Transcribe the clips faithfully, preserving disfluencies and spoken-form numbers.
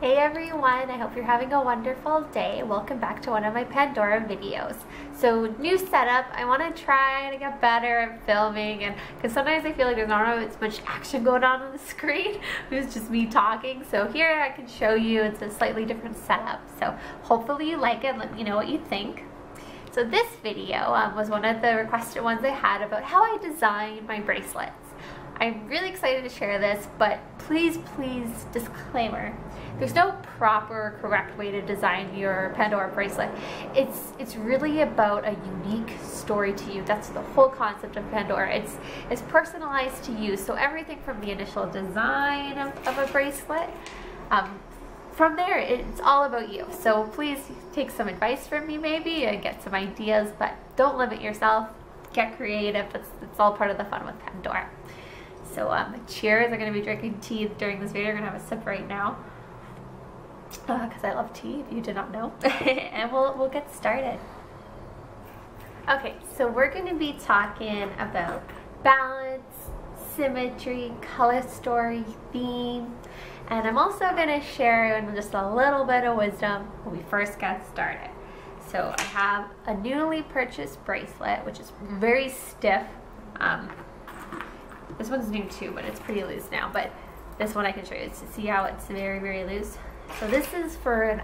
Hey everyone, I hope you're having a wonderful day. Welcome back to one of my Pandora videos. So new setup, I want to try to get better at filming, and because sometimes I feel like there's not as much action going on on the screen. It's just me talking. So here I can show you it's a slightly different setup. So hopefully you like it, let me know what you think. So this video um, was one of the requested ones I had about how I design my bracelets. I'm really excited to share this, but please, please, disclaimer. There's no proper, correct way to design your Pandora bracelet. It's it's really about a unique story to you. That's the whole concept of Pandora. It's, it's personalized to you. So everything from the initial design of, of a bracelet, um, from there, it's all about you. So please take some advice from me maybe and get some ideas, but don't limit yourself. Get creative. It's, it's all part of the fun with Pandora. So um, cheers. I'm going to be drinking tea during this video. I'm going to have a sip right now because uh, I love tea, if you did not know. And we'll, we'll get started. Okay, so we're going to be talking about balance, symmetry, color story, theme, and I'm also going to share just a little bit of wisdom when we first got started. So I have a newly purchased bracelet, which is very stiff. Um, This one's new too, but it's pretty loose now, but this one I can show you to see how it's very, very loose. So this is for an,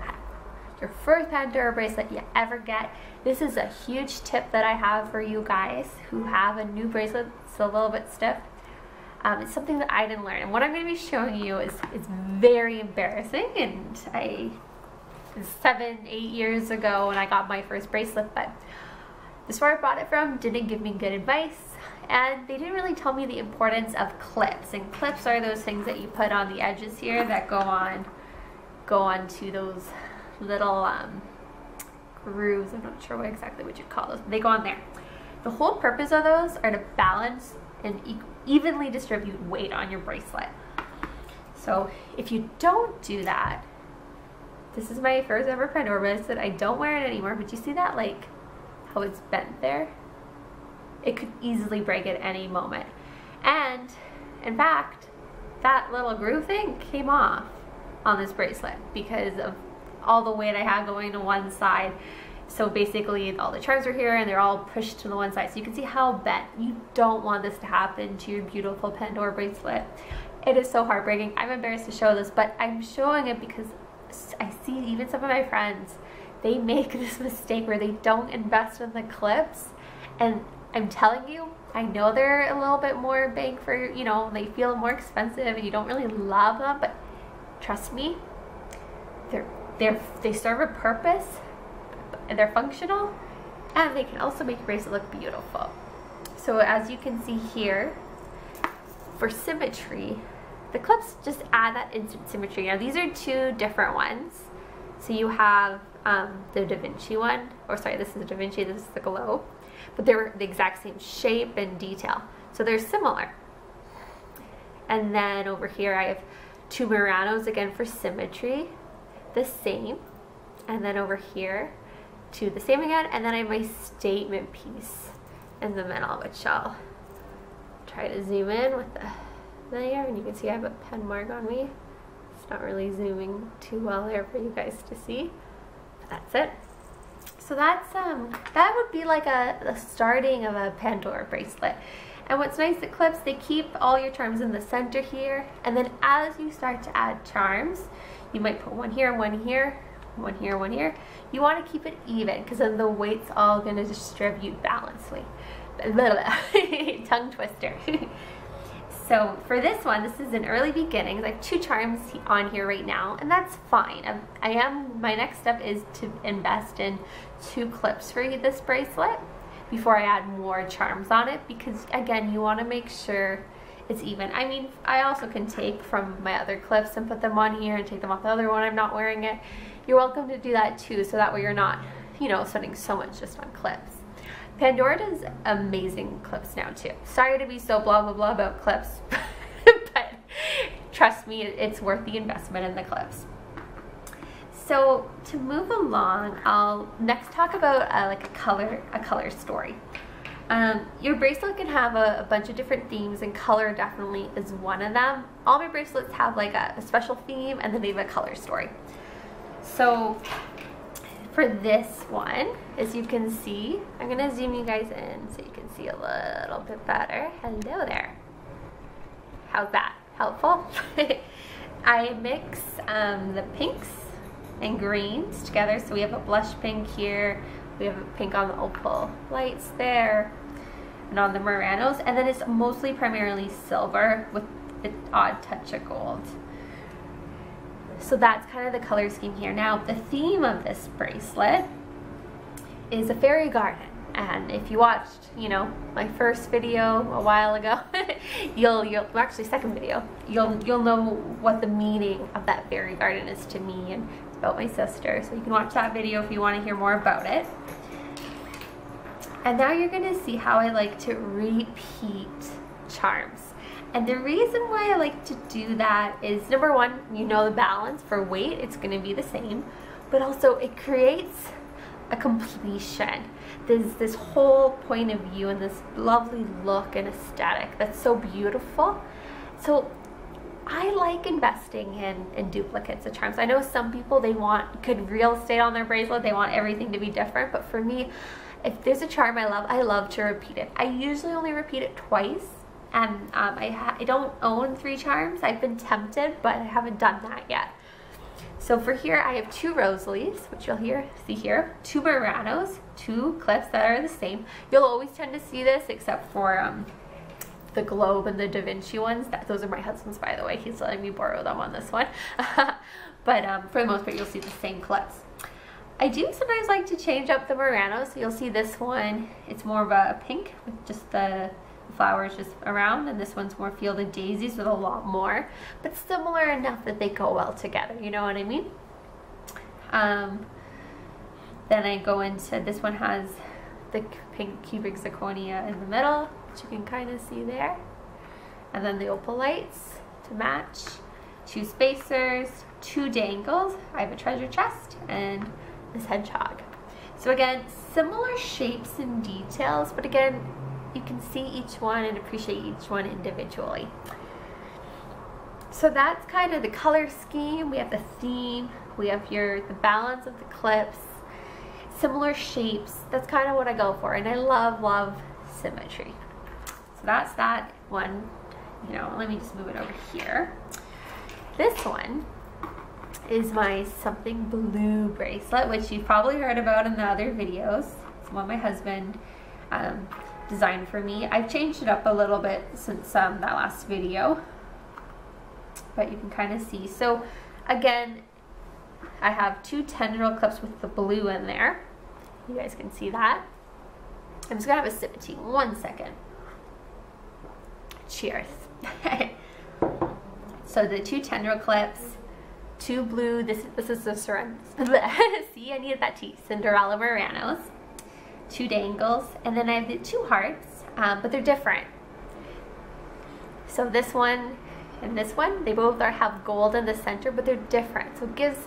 your first Pandora bracelet you ever get. This is a huge tip that I have for you guys who have a new bracelet that's a little bit stiff. Um, it's something that I didn't learn, and what I'm going to be showing you is it's very embarrassing, and I, it was seven, eight years ago when I got my first bracelet, but the store I bought it from didn't give me good advice, and they didn't really tell me the importance of clips. And clips are those things that you put on the edges here that go on, go on to those little um, grooves. I'm not sure what exactly what you'd call those. They go on there. The whole purpose of those are to balance and e evenly distribute weight on your bracelet. So if you don't do that, this is my first ever Pandora bracelet. I don't wear it anymore, but you see that like how it's bent there? It could easily break at any moment. And in fact, that little groove thing came off on this bracelet because of all the weight I had going to one side. So basically all the charms are here and they're all pushed to the one side. So you can see how bent. You don't want this to happen to your beautiful Pandora bracelet. It is so heartbreaking. I'm embarrassed to show this, but I'm showing it because I see even some of my friends, they make this mistake where they don't invest in the clips, and I'm telling you, I know they're a little bit more bang for, you know, they feel more expensive and you don't really love them, but trust me, they're, they're, they serve a purpose, and they're functional, and they can also make your bracelet look beautiful. So as you can see here, for symmetry, the clips just add that instant symmetry. Now these are two different ones. So you have um, the Da Vinci one, or sorry, this is the Da Vinci, this is the Glow, but they're the exact same shape and detail. So they're similar. And then over here I have two Muranos, again for symmetry, the same. And then over here, two the same again, and then I have my statement piece in the middle, which I'll try to zoom in with the layer, and you can see I have a pen mark on me. It's not really zooming too well there for you guys to see, but that's it. So that's um that would be like a, a starting of a Pandora bracelet. And what's nice at clips, they keep all your charms in the center here, and then as you start to add charms, you might put one here, one here, one here, one here. You want to keep it even because then the weight's all going to distribute balancely. Tongue twister. So for this one, this is an early beginning. I have two charms on here right now, and that's fine. I'm, I am, my next step is to invest in two clips for this bracelet before I add more charms on it, because again, you want to make sure it's even. I mean, I also can take from my other clips and put them on here and take them off the other one. I'm not wearing it. You're welcome to do that too, so that way you're not, you know, spending so much just on clips. Pandora does amazing clips now too. Sorry to be so blah blah blah about clips, but trust me, it's worth the investment in the clips. So to move along, I'll next talk about uh, like a color, a color story. Um, your bracelet can have a, a bunch of different themes, and color definitely is one of them. All my bracelets have like a, a special theme, and then they have a color story. So for this one, as you can see, I'm going to zoom you guys in so you can see a little bit better. Hello there. How's that? Helpful? I mix um, the pinks and greens together. So we have a blush pink here. We have a pink on the opal lights there and on the Muranos, and then it's mostly primarily silver with an odd touch of gold. So that's kind of the color scheme here. Now the theme of this bracelet is a fairy garden, and if you watched, you know, my first video a while ago, you'll you'll actually second video, you'll you'll know what the meaning of that fairy garden is to me and about my sister. So you can watch that video if you want to hear more about it. And now you're going to see how I like to repeat charms. And the reason why I like to do that is, number one, you know the balance for weight, it's going to be the same, but also it creates a completion. There's this whole point of view and this lovely look and aesthetic that's so beautiful. So I like investing in, in duplicates of charms. I know some people, they want good real estate on their bracelet, they want everything to be different, but for me, if there's a charm I love, I love to repeat it. I usually only repeat it twice, and um, I, ha I don't own three charms. I've been tempted, but I haven't done that yet. So for here, I have two rose leaves, which you'll hear, see here, two Muranos, two clips that are the same. You'll always tend to see this, except for um, the Globe and the Da Vinci ones. That, those are my husband's, by the way. He's letting me borrow them on this one. But um, for the most part, you'll see the same clips. I do sometimes like to change up the Murano, so you'll see this one, it's more of a pink with just the flowers just around, and this one's more fielded daisies with a lot more, but similar enough that they go well together, you know what I mean? Um, then I go into, this one has the pink cubic zirconia in the middle, which you can kind of see there, and then the opal lights to match, two spacers, two dangles, I have a treasure chest, and this hedgehog. So again, similar shapes and details, but again, you can see each one and appreciate each one individually. So that's kind of the color scheme. We have the theme, we have your the balance of the clips, similar shapes. That's kind of what I go for, and I love love symmetry. So that's that one. You know, let me just move it over here. This one is my something blue bracelet, which you've probably heard about in the other videos. It's one my husband um, designed for me. I've changed it up a little bit since um, that last video, but you can kind of see. So again, I have two tendril clips with the blue in there. You guys can see that. I'm just gonna have a sip of tea. One second. Cheers. So the two tendril clips, two blue, this, this is the ceramic. See, I needed that tea. Cinderella Muranos, two dangles, and then I have the two hearts, um, but they're different. So this one and this one, they both are, have gold in the center, but they're different. So it gives,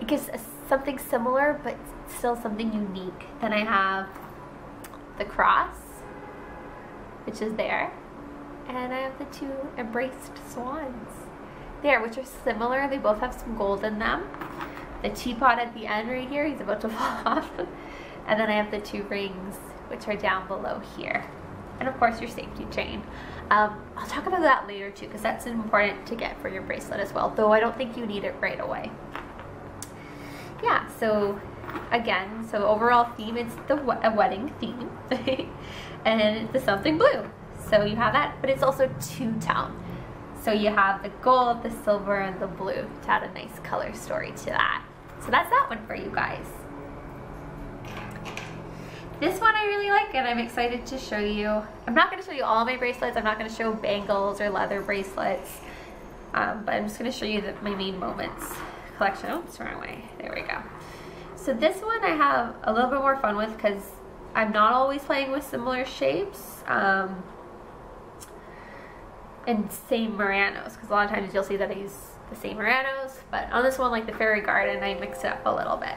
it gives a, something similar, but still something unique. Then I have the cross, which is there, and I have the two embraced swans there, which are similar. They both have some gold in them. The teapot at the end right here, he's about to fall off. And then I have the two rings, which are down below here. And of course, your safety chain. Um, I'll talk about that later too, because that's important to get for your bracelet as well, though I don't think you need it right away. Yeah, so again, so overall theme, it's the we a wedding theme. And it's the something blue. So you have that, but it's also two-tone. So you have the gold, the silver, and the blue to add a nice color story to that. So that's that one for you guys. This one I really like, and I'm excited to show you. I'm not going to show you all my bracelets. I'm not going to show bangles or leather bracelets, um, but I'm just going to show you the, my main moments collection. Oh, it's the wrong way. There we go. So this one I have a little bit more fun with because I'm not always playing with similar shapes. Um, and same Muranos, because a lot of times you'll see that I use the same Muranos, but on this one, like the fairy garden, I mix it up a little bit.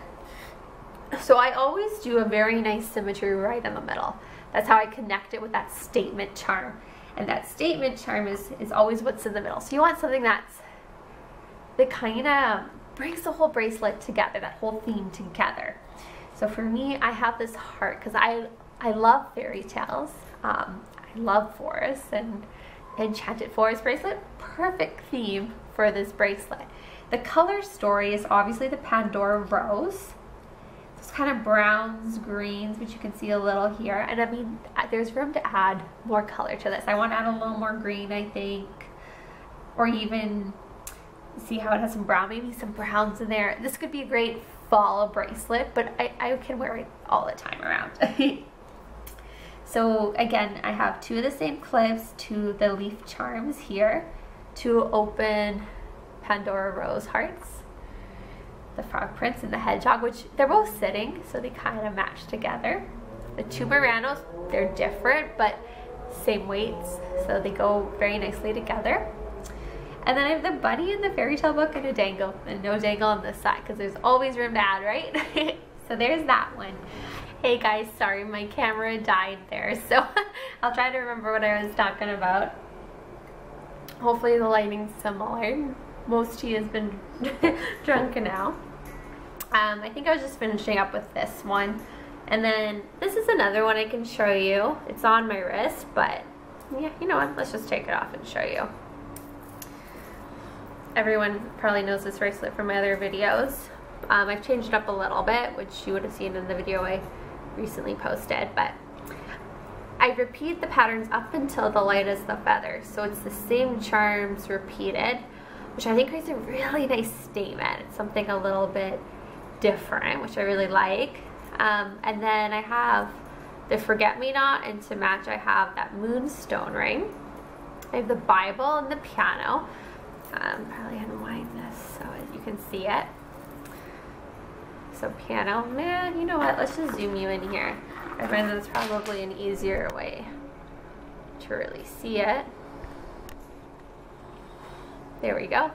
So I always do a very nice symmetry right in the middle. That's how I connect it with that statement charm. And that statement charm is, is always what's in the middle. So you want something that's, that kind of brings the whole bracelet together, that whole theme together. So for me, I have this heart because I, I love fairy tales. Um, I love forests, and enchanted forest bracelet, perfect theme for this bracelet. The color story is obviously the Pandora Rose. It's kind of browns, greens, which you can see a little here. And I mean, there's room to add more color to this. I want to add a little more green, I think, or even see how it has some brown, maybe some browns in there. This could be a great fall bracelet, but I, I can wear it all the time around. So again, I have two of the same clips, two of the leaf charms here, two open Pandora Rose hearts, the Frog Prince and the Hedgehog, which they're both sitting, so they kind of match together. The two Muranos, they're different, but same weights, so they go very nicely together. And then I have the bunny in the fairy tale book and a dangle, and no dangle on this side, because there's always room to add, right? So there's that one. Hey guys, sorry, my camera died there, so I'll try to remember what I was talking about. Hopefully the lighting's similar. Most tea has been drunk now. Um, I think I was just finishing up with this one. And then this is another one I can show you. It's on my wrist, but yeah, you know what? Let's just take it off and show you. Everyone probably knows this bracelet from my other videos. Um, I've changed it up a little bit, which you would have seen in the video I recently posted, but I repeat the patterns up until the light is the feather, so it's the same charms repeated, which I think creates a really nice statement. It's something a little bit different, which I really like. Um, and then I have the forget-me-not, and to match I have that moonstone ring. I have the Bible and the piano. Um, probably unwind this so you can see it. So piano, man, you know what, let's just zoom you in here. I find that's probably an easier way to really see it. There we go.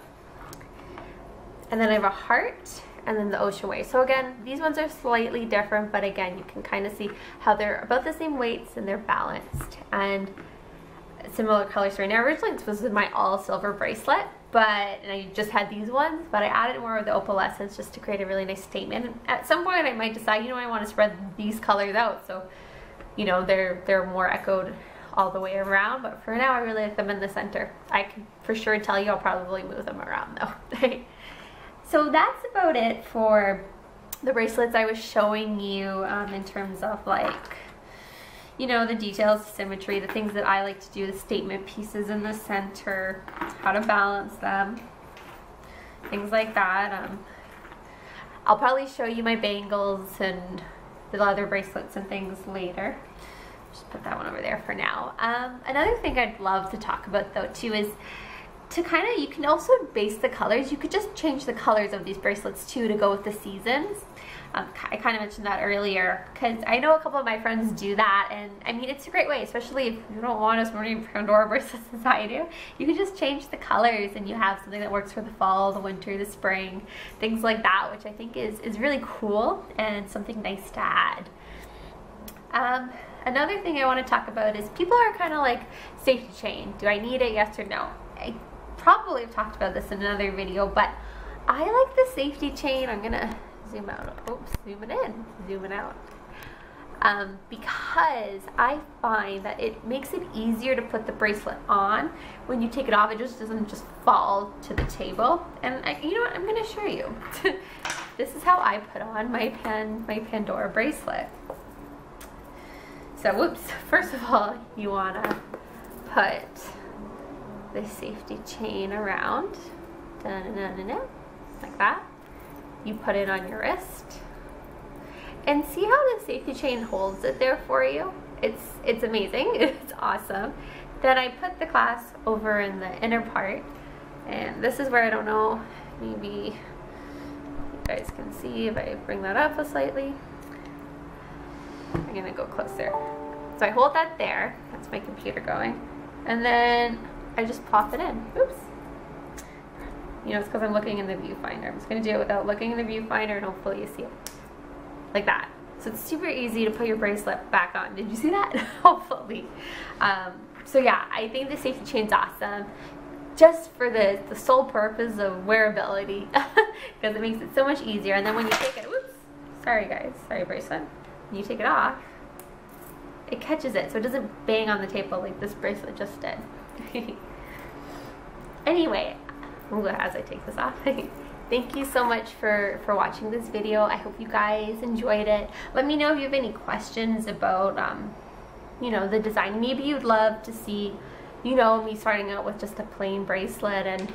And then I have a heart, and then the ocean wave. So again, these ones are slightly different, but again, you can kind of see how they're about the same weights and they're balanced and similar colors right now. Originally this was my all silver bracelet, but and I just had these ones, but I added more of the opalescence just to create a really nice statement. And at some point I might decide, you know, I want to spread these colors out, so you know they're they're more echoed all the way around, but for now I really like them in the center. I can for sure tell you I'll probably move them around though. So that's about it for the bracelets I was showing you um, in terms of like, you know, the details, symmetry, the things that I like to do, the statement pieces in the center, how to balance them, things like that. Um, I'll probably show you my bangles and the leather bracelets and things later. Just put that one over there for now. Um, another thing I'd love to talk about though too is to kind of, you can also base the colors. You could just change the colors of these bracelets too to go with the seasons. Um, I kind of mentioned that earlier because I know a couple of my friends do that, and I mean it's a great way, especially if you don't want as many Pandora bracelets as I do. You can just change the colors and you have something that works for the fall, the winter, the spring, things like that, which I think is, is really cool and something nice to add. Um, another thing I want to talk about is people are kind of like safety chain. Do I need it? Yes or no? I probably have talked about this in another video, but I like the safety chain. I'm going to zoom out, oops, zooming in, zooming out, um, because I find that it makes it easier to put the bracelet on. When you take it off, it just doesn't just fall to the table. And I, you know what, I'm going to show you. This is how I put on my pan, my Pandora bracelet. So, whoops, first of all, you want to put the safety chain around, da-na-na-na-na, like that. You put it on your wrist and see how the safety chain holds it there for you. It's it's amazing. It's awesome. Then I put the clasp over in the inner part, and this is where I don't know, maybe you guys can see if I bring that up a slightly. I'm gonna go closer. So I hold that there. That's my computer going, and then I just pop it in. Oops. You know, it's because I'm looking in the viewfinder. I'm just going to do it without looking in the viewfinder, and hopefully you see it. Like that. So it's super easy to put your bracelet back on. Did you see that? Hopefully. Um, so yeah, I think the safety chain's awesome, just for the, the sole purpose of wearability, because it makes it so much easier. And then when you take it, whoops, sorry guys, sorry bracelet. When you take it off, it catches it, so it doesn't bang on the table like this bracelet just did. Anyway, as I take this off, thank you so much for, for watching this video. I hope you guys enjoyed it. Let me know if you have any questions about, um, you know, the design. Maybe you'd love to see, you know, me starting out with just a plain bracelet and,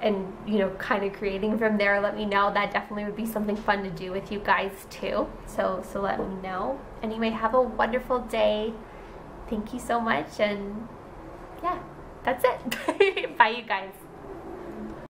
and you know, kind of creating from there. Let me know. That definitely would be something fun to do with you guys too. So, so let me know. Anyway, have a wonderful day. Thank you so much. And yeah, that's it. Bye, you guys.